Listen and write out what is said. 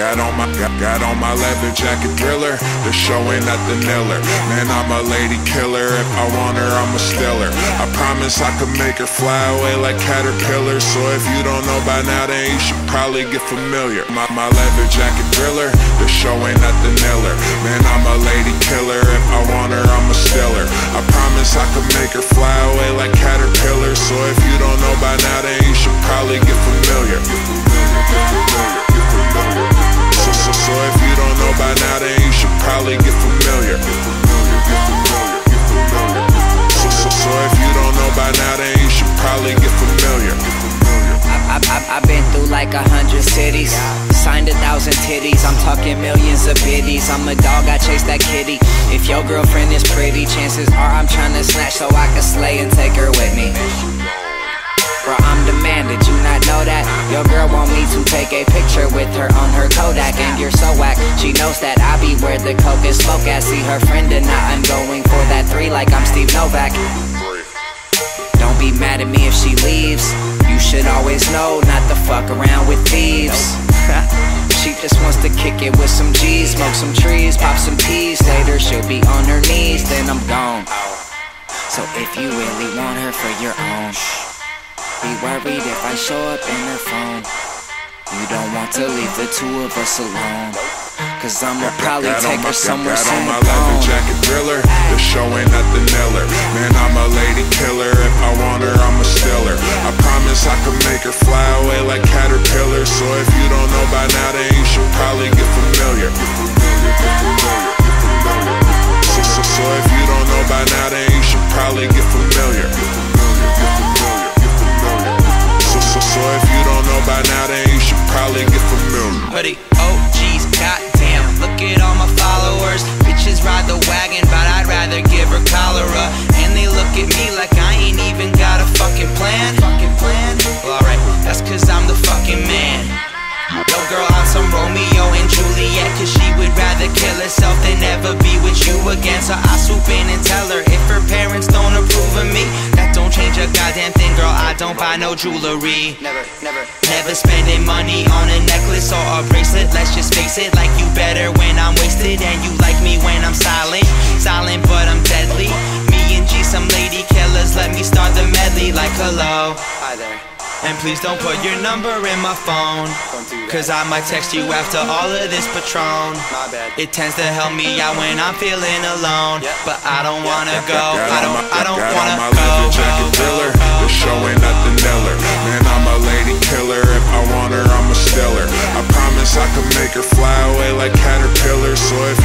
Got on my leather jacket thriller. They're showing at the Niller. Man, I'm a lady killer. If I want her, I'ma steal her. I promise I could make her fly away like caterpillars. So if you don't know by now, then you should probably get familiar. My leather jacket thriller. They're showing at the Niller. Man, I'm a lady killer. If I want her, I'ma steal her. I promise I could make her fly away like caterpillars. So if you don't know by now, then you should probably get familiar. So if you don't know by now, then you should probably get familiar. So if you don't know by now, then you should probably get familiar. I've been through like 100 cities, signed 1,000 titties, I'm talking millions of biddies. I'm a dog, I chase that kitty. If your girlfriend is pretty, chances are I'm tryna snatch so I can slay and take her with me. Bro, I'm the man, did you not know that? Your girl want me to take a picture with her on her Kodak. And you're so whack, she knows that I be where the coke is smoke at. See her friend and I'm going for that 3 like I'm Steve Novak. Don't be mad at me if she leaves. You should always know not to fuck around with thieves. She just wants to kick it with some G's, smoke some trees, pop some peas. Later she'll be on her knees, then I'm gone. So if you really want her for your own, be worried if I show up in her phone. You don't want to leave the two of us alone, cause I'ma probably take her somewhere soon. Got on my leather jacket thriller. They're showing at the Niller. Man, I'm a lady killer. If I want her, I'ma steal her. I promise I could make her fly away like caterpillars. So if you don't know by now, then you should probably get familiar. So if you don't know by now, then you should probably get familiar. So if you don't know by now, then you should probably get familiar. Hoodie, OGs, goddamn, look at all my followers. Bitches ride the wagon, but I'd rather give her cholera. And they look at me like I ain't even got a fucking plan. Well, alright, that's cause I'm the fucking man. Yo, girl, I'm some Romeo and Juliet, cause she would rather kill herself than ever be with you again. So I swoop in and tell her if her parents don't approve of me, that don't change a goddamn thing, girl. I don't buy no jewelry. Never spending money on a necklace or a bracelet. Let's just face it, like you better when I'm wasted, and you like me when I'm silent. Silent, but I'm deadly. Me and G, some lady killers. Let me start the medley like hello. Hi there. And please don't put your number in my phone, cause I might text you after all of this Patron. It tends to help me out when I'm feeling alone, but I don't wanna go. I don't wanna go. Got on my leather jacket thriller. They're showing at the Niller. Man, I'm a lady killer. If I want her, I'ma steal her. I promise I could make her fly away like caterpillars. So if